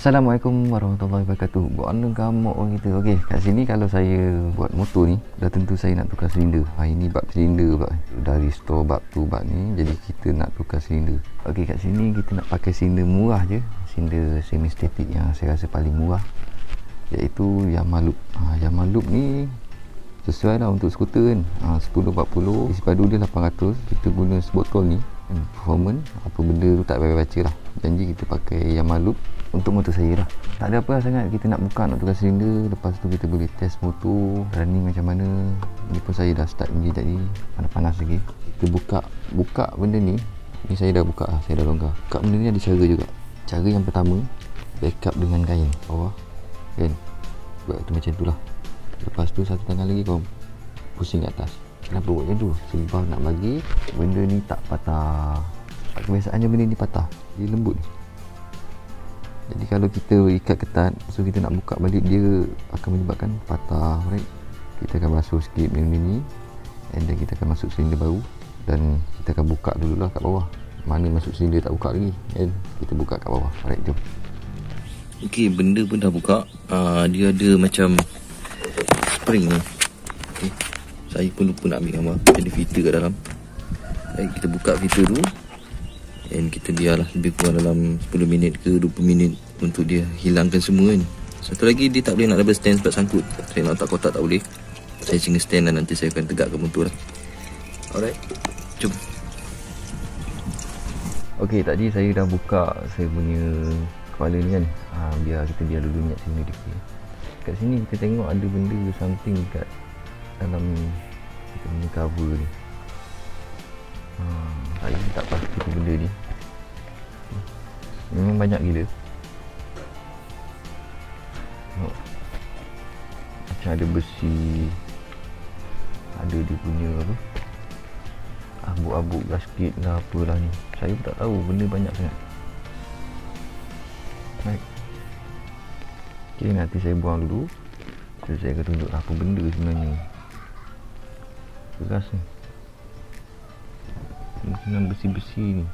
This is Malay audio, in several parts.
Assalamualaikum warahmatullahi wabarakatuh. Buat anda kamu orang kita. Okey, kat sini kalau saya buat motor ni, dah tentu saya nak tukar silinder. Hari ni bab silinder bab. Dari store bab tu bab ni, jadi kita nak tukar silinder. Okey, kat sini kita nak pakai silinder murah je, silinder semi static yang saya rasa paling murah, iaitu Yamalube. Yamalube ni sesuai lah untuk skuter kan. 10-40, isi padu dia 800. Kita guna sebotol ni performance, apa benda tu tak payah baca lah. Janji kita pakai Yamalube untuk motor saya lah. Tak ada apa lah sangat, kita nak buka, nak tukar silinder, lepas tu kita boleh test motor running macam mana. Ni pun saya dah start ni tadi, panas-panas lagi. Kita buka benda ni. Ni saya dah buka lah, saya dah longgar. Buka benda ni ada cara juga. Cara yang pertama, backup dengan kain bawah kan, buat tu macam tu lah. Lepas tu satu tangan lagi kau pusing kat atas. Kenapa buat macam tu? Sebab nak bagi benda ni tak patah. Kebiasaannya benda ni patah, dia lembut ni. Jadi kalau kita ikat ketat, so kita nak buka balik, dia akan menyebabkan patah, right? Kita akan basuh sikit benda ni, and then kita akan masuk silinder baru. Dan kita akan buka dululah kat bawah. Mana masuk silinder tak buka lagi, and kita buka kat bawah, right? Jom. Ok, benda pun dah buka. Dia ada macam spring ni, okay. Saya pun lupa nak ambil gambar. Ada filter kat dalam, right? Kita buka filter tu dan kita biarlah lebih kurang dalam 10 minit ke 20 minit untuk dia hilangkan semua kan. Satu lagi, dia tak boleh nak double stand sebab sangkut. Saya nak letak kotak tak boleh. Saya single stand dan nanti saya akan tegakkan motor lah. Alright, jom. Ok, tadi saya dah buka saya punya kepala ni kan. Biar kita biar dulu minyak sini dikit. Kat sini kita tengok ada benda something kat dalam kita punya cover ni. Saya tak pasti tu benda ni. Memang banyak gila. Tengok, macam ada besi, ada dia punya apa, abuk-abuk gasket lah apalah ni. Saya pun tak tahu, benda banyak sangat. Baik, ok, nanti saya buang dulu. Terus saya akan tunjuk apa benda sebenarnya beras ni. Dengan besi-besi ni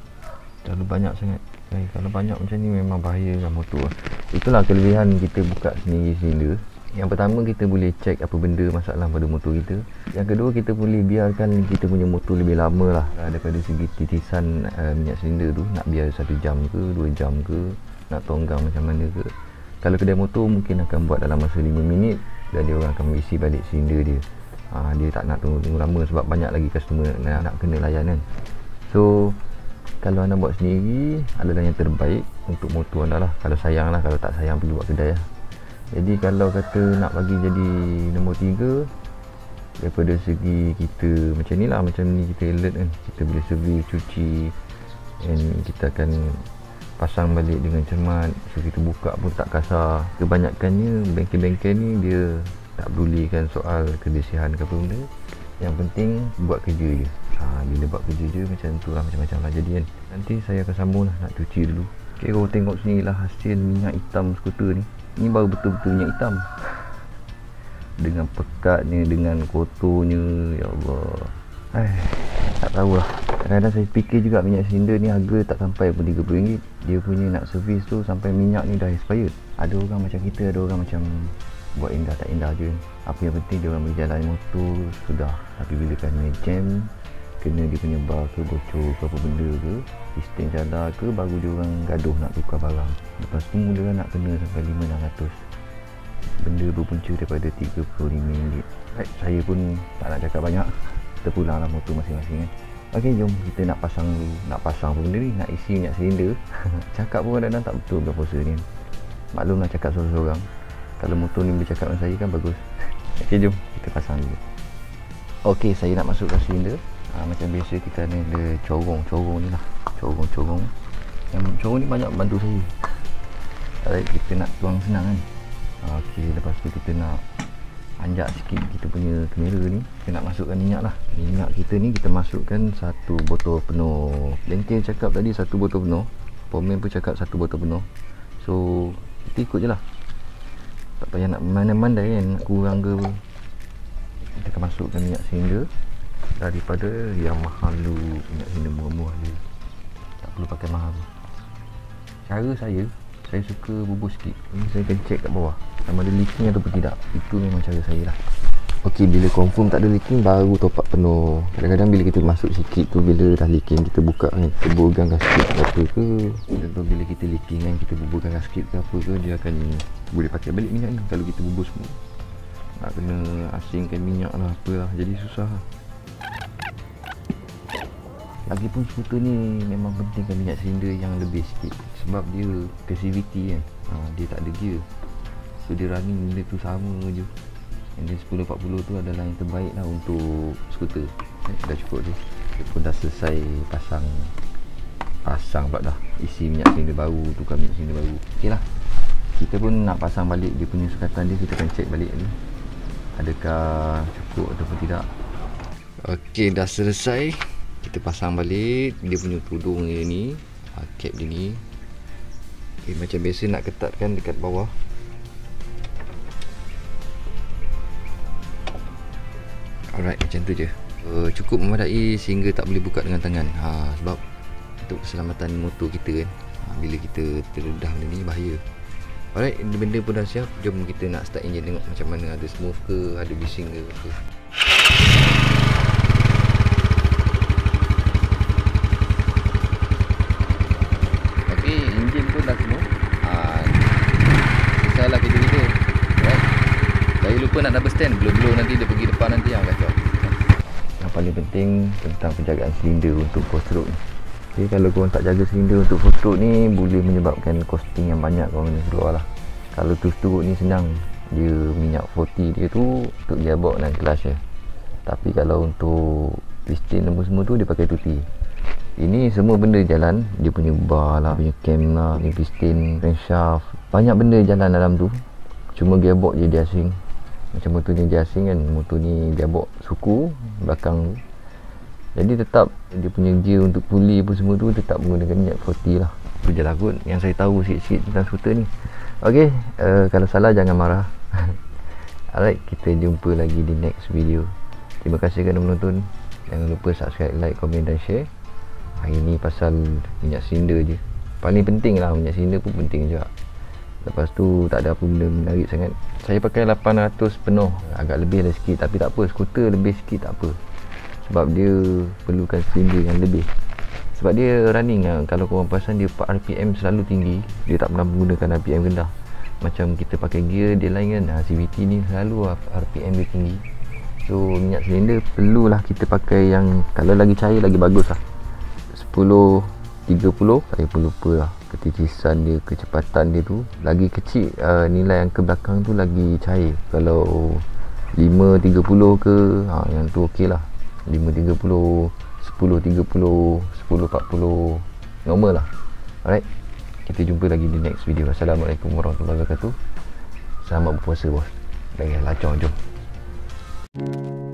terlalu banyak sangat. Kalau banyak macam ni memang bahaya dengan motor. Itulah kelebihan kita buka sendiri silinder. Yang pertama, kita boleh check apa benda masalah pada motor kita. Yang kedua, kita boleh biarkan kita punya motor lebih lama lah daripada segi titisan minyak silinder tu. Nak biar 1 jam ke 2 jam ke, nak tonggang macam mana ke. Kalau kedai motor mungkin akan buat dalam masa 5 minit dan dia orang akan isi balik silinder dia. Dia tak nak tunggu lama sebab banyak lagi customer nak kena layan kan. So kalau anda buat sendiri, adalah yang terbaik untuk motor anda lah. Kalau sayang lah, kalau tak sayang pergi buat kedai lah. Jadi kalau kata nak bagi jadi nombor 3, daripada segi kita macam ni lah, macam ni kita alert kan. Kita boleh servis, cuci, dan kita akan pasang balik dengan cermat. So kita buka pun tak kasar. Kebanyakannya bengkel-bengkel ni dia tak pedulikan soal kebersihan ke apa benda. Yang penting buat kerja je. Bila buat kerja je macam tu lah, macam-macam lah jadi kan. Nanti saya akan sambung lah, nak cuci dulu. Ok, korang tengok sini lah hasil minyak hitam skuter ni. Ni baru betul-betul minyak hitam. Dengan pekatnya, dengan kotornya, ya Allah. Tak tahulah. Kadang-kadang saya fikir juga minyak silinder ni harga tak sampai pun RM30. Dia punya nak servis tu sampai minyak ni dah expired. Ada orang macam kita, ada orang macam buat indah tak indah je. Apa yang penting dia orang boleh jalan motor sudah. Tapi bila kena jam, kena dia punya bar ke bocor ke apa benda ke, sistem cadar ke, baru dia orang gaduh nak tukar barang. Lepas tu mula nak kena sampai 500-600. Benda berpunca daripada RM35. Right, saya pun tak nak cakap banyak. Kita pulanglah motor masing-masing kan. Okey, jom kita nak pasang dulu. Nak pasang apa benda ni, nak isi minyak silinder. Cakap pun kadang-kadang tak betul berapa saya ni. Maklumlah cakap seorang-seorang. Kalau motor ni boleh cakap dengan saya kan bagus. Ok, jom kita pasang dulu. Ok, saya nak masukkan silinder. Macam biasa kita ni ada corong-corong ni lah. Corong-corong yang corong ni banyak bantu saya. Alright, kita nak tuang senang kan. Ok, lepas tu kita nak anjak sikit kita punya kamera ni. Kita nak masukkan minyak lah. Minyak kita ni kita masukkan 1 botol penuh. Lengkeng cakap tadi 1 botol penuh. Pomen pun cakap 1 botol penuh. So kita ikut je lah, tak payah nak mandai-mandai kan, nak kurang ke. Kita akan masukkan minyak silinder daripada Yamalube. Minyak silinder murah-murah je, tak perlu pakai mahal. Cara saya saya suka bubur sikit. Ini saya akan check kat bawah sama ada leaking ataupun tidak. Itu memang cara saya lah. Okey, bila confirm tak ada leaking baru top up penuh. Kadang-kadang bila kita masuk sikit tu, bila dah leaking kita buka kan, kita buburkan gasket ke apa ke. Contoh bila kita leaking kan, kita buburkan gasket ke apa ke, dia akan boleh pakai balik minyak ni. Kalau kita bubur semua nak kena asingkan minyak lah apalah, jadi susah lah. Lagipun skuter ni memang pentingkan minyak silinder yang lebih sikit sebab dia passivity kan, dia tak ada gear, so dia running benda tu sama je. And then 1040 tu adalah yang terbaik lah untuk skuter. Dah cukup tu. Dia pun dah selesai pasang pula dah, isi minyak silinder baru, tukar minyak silinder baru. Ok lah, kita pun nak pasang balik dia punya sukatan dia. Kita akan check balik ni adakah cukup ataupun tidak. Ok, dah selesai. Kita pasang balik dia punya tudung dia ni, cap dia ni. Ok, macam biasa nak ketatkan dekat bawah. Alright, macam tu je. Cukup memadai sehingga tak boleh buka dengan tangan. Sebab untuk keselamatan motor kita kan, bila kita terdedah benda ni bahaya. Alright, benda pun dah siap. Jom kita nak start enjin tengok macam mana, ada smooth ke, ada bising ke apa. Tapi enjin pun dah smooth. Salah kita-kita. Saya lupa nak double stand, blow-blow nanti dia pergi depan nanti yang kacau. Yang paling penting tentang penjagaan silinder untuk cost road ni. Okay, kalau korang tak jaga silinder untuk cost road ni, boleh menyebabkan costing yang banyak korang kena keluar lah. Kalau terus-terus ni senang, dia minyak 40 dia tu untuk gearbox dan clutch je. Tapi kalau untuk piston dan semua tu dia pakai tuti. Ini semua benda jalan, dia punya bar lah, punya cam lah, punya piston, crankshaft, banyak benda jalan dalam tu. Cuma gearbox je dia asing. Macam motor ni dia asing kan, motor ni gearbox suku belakang. Jadi tetap dia punya gear untuk puli pun semua tu tetap menggunakan minyak 40 lah. Itu je lah kot yang saya tahu sikit-sikit tentang skuter ni. Ok, kalau salah jangan marah. Alright, kita jumpa lagi di next video. Terima kasih kerana menonton. Jangan lupa subscribe, like, komen dan share. Hari ni pasal minyak silinder je. Paling penting lah, minyak silinder pun penting juga. Lepas tu tak ada apa benda menarik sangat. Saya pakai 800 penuh, agak lebih lah sikit, tapi tak apa, skuter lebih sikit tak apa. Sebab dia perlukan silinder yang lebih. Sebab dia running lah. Kalau korang perasan dia RPM selalu tinggi. Dia tak pernah menggunakan RPM rendah. Macam kita pakai gear dia lain kan, CVT ni selalu RPM dia tinggi. So minyak silinder perlulah kita pakai yang kalau lagi cair lagi bagus lah. 10, 30, saya pun lupa lah ketitisan dia, kecepatan dia tu lagi kecil, nilai yang ke belakang tu lagi cair. Kalau 5.30 ke, yang tu ok lah. 5.30, 10.30, 10.40 normal lah. Alright, kita jumpa lagi di next video. Assalamualaikum warahmatullahi wabarakatuh. Selamat berpuasa bos. Lagi lacong jom.